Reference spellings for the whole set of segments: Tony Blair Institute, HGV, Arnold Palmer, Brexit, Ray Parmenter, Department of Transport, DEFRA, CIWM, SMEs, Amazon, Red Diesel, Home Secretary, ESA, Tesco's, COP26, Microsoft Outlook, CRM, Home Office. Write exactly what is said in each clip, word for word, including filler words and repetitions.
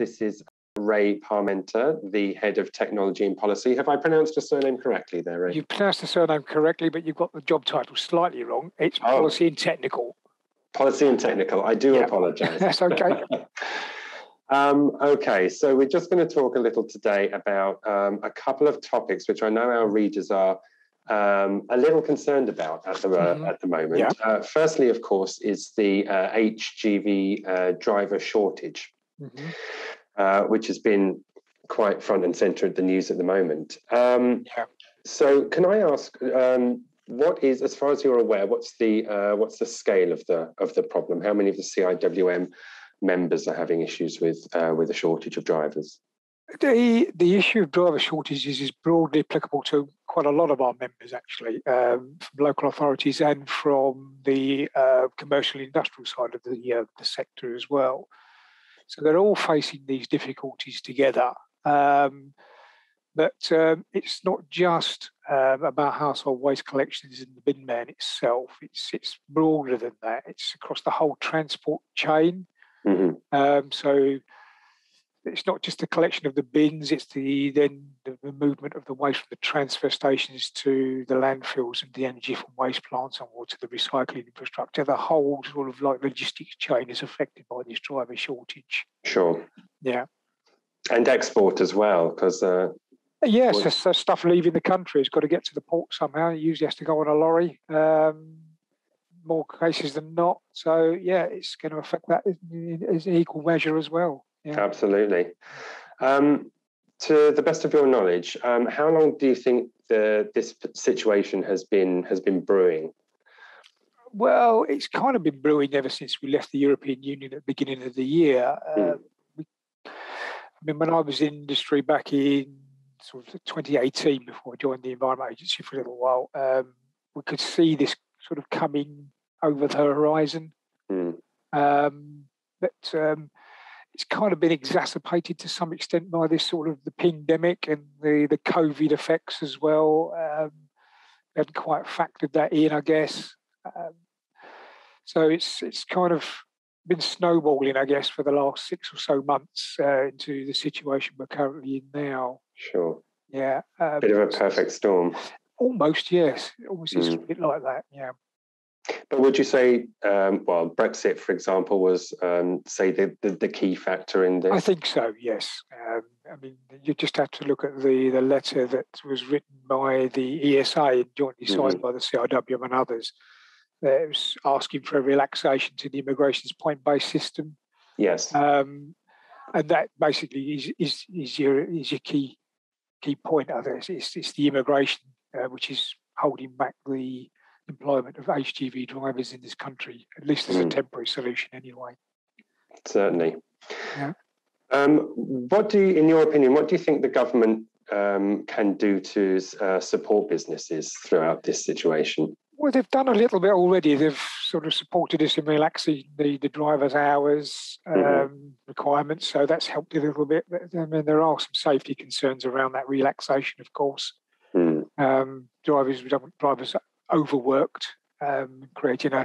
This is Ray Parmenter, the head of technology and policy. Have I pronounced your surname correctly there, Ray? You pronounced the surname correctly, but you've got the job title slightly wrong. It's oh. policy and technical. Policy and technical. I do yeah. apologise. That's okay. Um, okay, so we're just going to talk a little today about um, a couple of topics which I know our readers are um, a little concerned about at the, uh, mm. at the moment. Yeah. Uh, firstly, of course, is the uh, H G V uh, driver shortage, mm-hmm. uh, which has been quite front and centre of the news at the moment. Um, yeah. So can I ask, um, what is, as far as you're aware, what's the uh, what's the scale of the of the problem? How many of the C I W M members are having issues with uh, with a shortage of drivers? The the issue of driver shortages is broadly applicable to quite a lot of our members, actually, um, from local authorities and from the uh, commercial industrial side of the uh, the sector as well. So they're all facing these difficulties together. Um, but um, it's not just um, about household waste collections and the bin man itself. It's it's broader than that. It's across the whole transport chain. Mm-hmm. Um, so it's not just the collection of the bins, it's the then the, the movement of the waste from the transfer stations to the landfills and the energy from waste plants onwards to the recycling infrastructure. The whole sort of like logistics chain is affected by this driver shortage. Sure. Yeah. And export as well, because... Uh, yes, yeah, so, so stuff leaving the country has got to get to the port somehow. It usually has to go on a lorry. Um more cases than not. So, yeah, it's going to affect that in equal measure as well. Yeah. Absolutely. Um, to the best of your knowledge, um, how long do you think the, this situation has been has been brewing? Well, it's kind of been brewing ever since we left the European Union at the beginning of the year. Mm. Uh, we, I mean, when I was in industry back in sort of twenty eighteen, before I joined the Environment Agency for a little while, um, we could see this sort of coming over the horizon. Mm. Um, but um, it's kind of been exacerbated to some extent by this sort of the pandemic and the, the COVID effects as well. Um, they hadn't quite factored that in, I guess. Um, so it's it's kind of been snowballing, I guess, for the last six or so months uh, into the situation we're currently in now. Sure. Yeah. Um, Bit of a perfect storm. Almost, yes. It almost is mm. a bit like that, yeah. But would you say, um, well, Brexit, for example, was, um, say, the, the, the key factor in this? I think so, yes. Um, I mean, you just have to look at the, the letter that was written by the E S A and jointly signed mm-hmm. by the C I W M and others. It was asking for a relaxation to the immigration's point-based system. Yes. Um, and that basically is, is, is, your, is your key key point, I think. It's, it's the immigration Uh, which is holding back the employment of H G V drivers in this country, at least as a temporary solution anyway. Certainly. Yeah. Um, what do you, in your opinion, what do you think the government um, can do to uh, support businesses throughout this situation? Well, they've done a little bit already. They've sort of supported us in relaxing the, the driver's hours um, mm-hmm. requirements, so that's helped a little bit. But, I mean, there are some safety concerns around that relaxation, of course. Mm. Um, drivers, we don't want drivers overworked, um, creating a,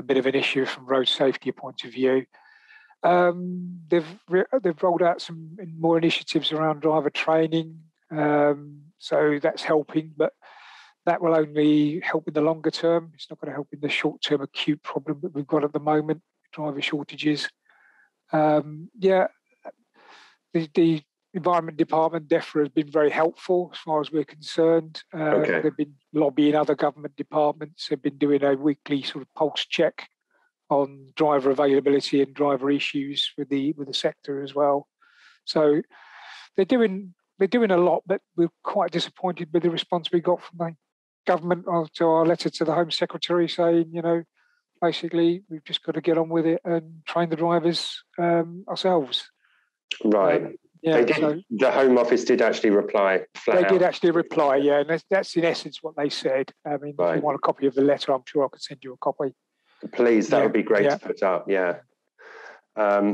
a bit of an issue from road safety point of view. Um, they've re- they've rolled out some more initiatives around driver training, um, so that's helping, but that will only help in the longer term. It's not going to help in the short-term acute problem that we've got at the moment, driver shortages. Um, yeah, the, the Environment Department, DEFRA, has been very helpful as far as we're concerned. Uh, okay. They've been lobbying other government departments. They've been doing a weekly sort of pulse check on driver availability and driver issues with the with the sector as well. So they're doing they're doing a lot, but we're quite disappointed with the response we got from the government to our letter to the Home Secretary saying, you know, basically we've just got to get on with it and train the drivers um, ourselves. Right. Um, Yeah, they did, so the Home Office did actually reply flat They out. did actually reply, yeah, and that's, that's in essence what they said. I mean, right. If you want a copy of the letter, I'm sure I could send you a copy. Please, that yeah. would be great yeah. to put up, yeah. Um,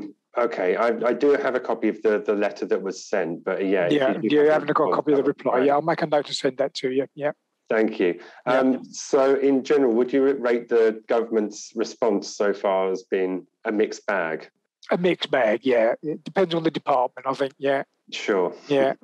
okay, I, I do have a copy of the, the letter that was sent, but yeah. Yeah, you, you, you haven't got a copy of the reply. Right. Yeah, I'll make a note to send that to you, yeah. Thank you. Um, yeah. So in general, would you rate the government's response so far as being a mixed bag? A mixed bag, yeah. It depends on the department, I think, yeah. Sure. Yeah.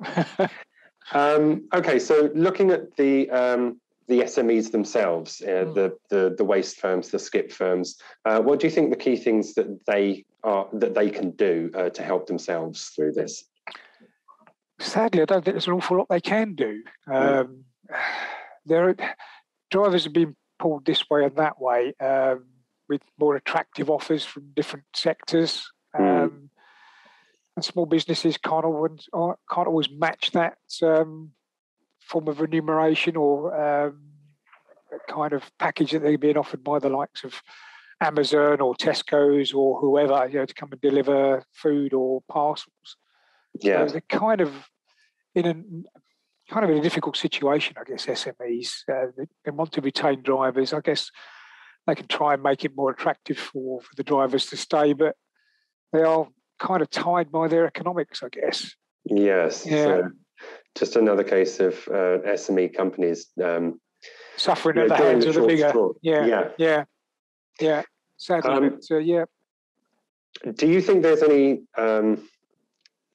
um, okay, so looking at the um, the S M Es themselves, uh, mm. the, the the waste firms, the skip firms, uh, what do you think the key things that they are that they can do uh, to help themselves through this? Sadly, I don't think there's an awful lot they can do. Um, mm. There, drivers have been pulled this way and that way, um, with more attractive offers from different sectors. Mm. Um, and small businesses can't always, can't always match that um, form of remuneration or um, kind of package that they're being offered by the likes of Amazon or Tesco's or whoever, you know, to come and deliver food or parcels. Yeah. So they're kind of in a kind of in a difficult situation, I guess. S M Es, uh, they, they want to retain drivers. I guess they can try and make it more attractive for, for the drivers to stay, but they are kind of tied by their economics, I guess. Yes. Yeah. So just another case of uh, S M E companies um, suffering at the hands of the bigger. Yeah. Yeah. Yeah. Yeah. Sadly, um, but, uh, yeah. Do you think there's any Um,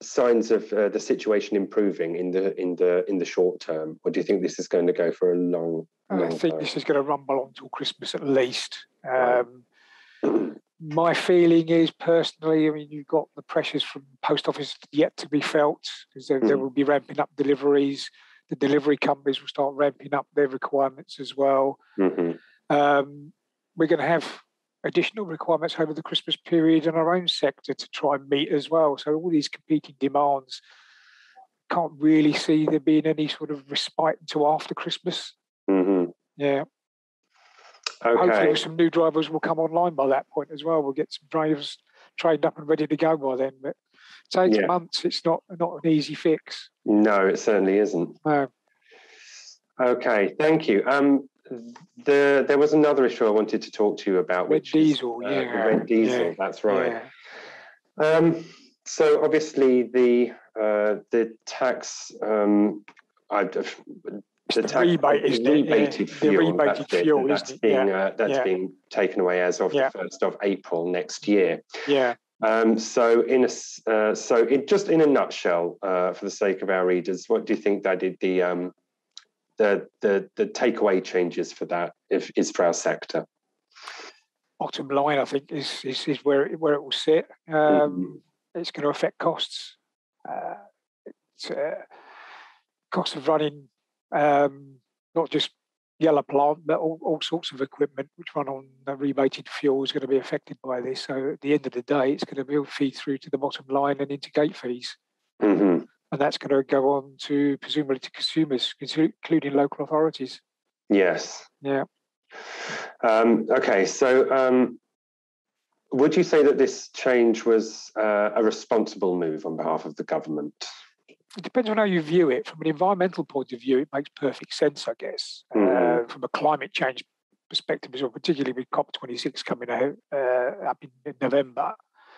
signs of uh, the situation improving in the in the in the short term, or do you think this is going to go for a long, long I think time? This is going to rumble on till Christmas at least. Um, right. My feeling is personally, I mean, you've got the pressures from the post office yet to be felt, because there, mm. there will be ramping up deliveries. The delivery companies will start ramping up their requirements as well. Mm-hmm. Um, we're going to have additional requirements over the Christmas period in our own sector to try and meet as well. So all these competing demands, can't really see there being any sort of respite until after Christmas. Mm-hmm. Yeah. Okay. Hopefully some new drivers will come online by that point as well. We'll get some drivers trained up and ready to go by then. But it takes yeah. months. It's not, not an easy fix. No, it certainly isn't. No. Okay, thank you. Um, The, there was another issue I wanted to talk to you about, which Red Diesel, is, uh, yeah. Red Diesel, yeah. That's right. Yeah. Um, so obviously the uh, the tax, um, I, the, the tax, rebate, the rebated yeah. fuel, the rebated that's, fuel, that's, isn't being, it? Yeah. Uh, that's yeah. being taken away as of yeah. the first of April next year. Yeah. Um, so in a uh, so it, just in a nutshell, uh, for the sake of our readers, what do you think that did the um, The, the the takeaway changes for that if, is for our sector? Bottom line, I think, is is, is where it, where it will sit. Um, mm-hmm. It's going to affect costs. Uh, it's, uh, cost of running um, not just yellow plant, but all, all sorts of equipment which run on the rebated fuel is going to be affected by this. So at the end of the day, it's going to be all feed through to the bottom line and into gate fees. Mm-hmm. And that's going to go on to presumably to consumers, including local authorities. Yes. Yeah. Um, okay. So, um, would you say that this change was uh, a responsible move on behalf of the government? It depends on how you view it. From an environmental point of view, it makes perfect sense, I guess. Mm. Uh, from a climate change perspective, as well, particularly with COP twenty-six coming out uh, up in, in November.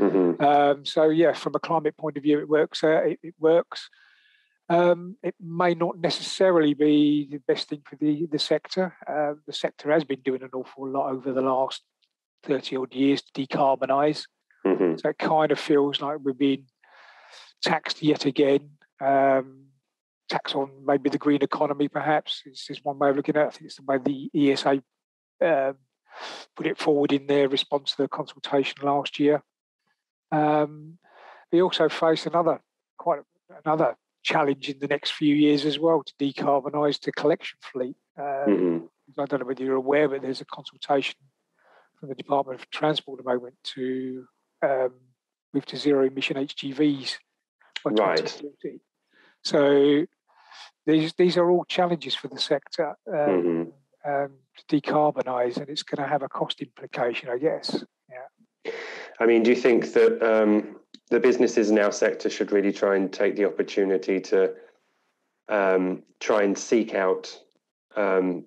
Mm-hmm. Um, so yeah, from a climate point of view, it works. Uh, it, it works. Um, it may not necessarily be the best thing for the the sector. Uh, the sector has been doing an awful lot over the last thirty odd years to decarbonise. Mm-hmm. So it kind of feels like we're being taxed yet again. Um, tax on maybe the green economy, perhaps. It's just one way of looking at it. I think it's the way the E S A uh, put it forward in their response to the consultation last year. Um, we also face another quite another challenge in the next few years as well to decarbonise the collection fleet. Um, mm-hmm. I don't know whether you're aware, but there's a consultation from the Department of Transport at the moment to um, move to zero emission H G Vs by twenty forty. Right. So these these are all challenges for the sector um, mm-hmm. um, to decarbonise, and it's going to have a cost implication, I guess. Yeah. I mean, do you think that um, the businesses in our sector should really try and take the opportunity to um, try and seek out um,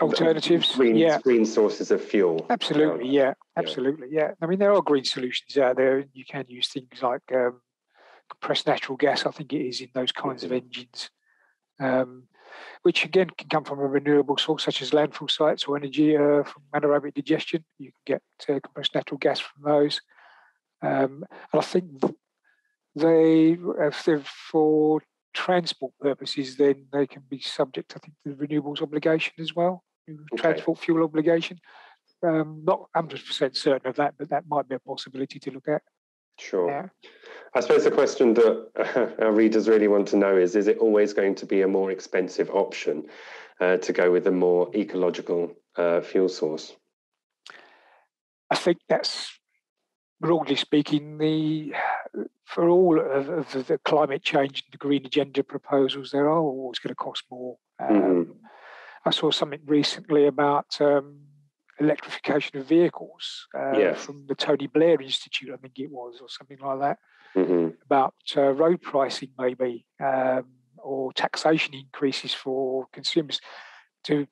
alternatives, green, yeah. green sources of fuel? Absolutely, yeah, yeah, absolutely, yeah. I mean, there are green solutions out there. You can use things like um, compressed natural gas, I think it is, in those kinds mm-hmm. of engines, um, which again can come from a renewable source such as landfill sites or energy uh, from anaerobic digestion. You can get uh, compressed natural gas from those. Um, and I think they, if they're for transport purposes, then they can be subject, I think, to the renewables obligation as well, okay. Transport fuel obligation. Um, not one hundred percent certain of that, but that might be a possibility to look at. Sure. Yeah. I suppose the question that our readers really want to know is, is it always going to be a more expensive option uh, to go with a more ecological uh, fuel source? I think that's, broadly speaking, the for all of, of the climate change and the green agenda proposals, there are always going to cost more. Um, mm-hmm. I saw something recently about um, electrification of vehicles uh, yes. from the Tony Blair Institute, I think it was, or something like that, mm-hmm. about uh, road pricing maybe, um, or taxation increases for consumers to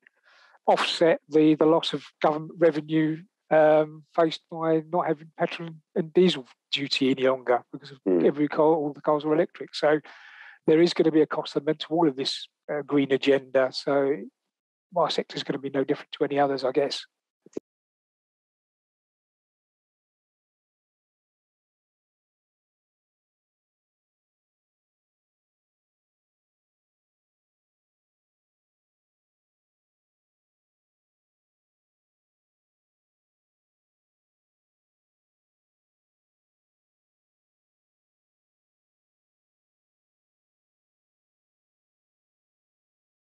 offset the, the loss of government revenue Um, faced by not having petrol and diesel duty any longer because mm. every car, all the cars are electric. So there is going to be a cost element to all of this uh, green agenda. So my sector is going to be no different to any others, I guess.